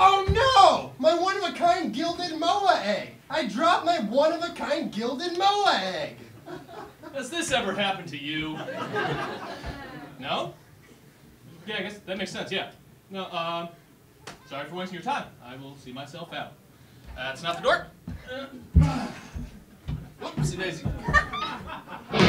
Oh no! My one-of-a-kind gilded moa egg! I dropped my one-of-a-kind gilded moa egg! Has this ever happened to you? No? Yeah, I guess that makes sense, yeah. No, sorry for wasting your time. I will see myself out. That's not the door. Whoopsie daisy.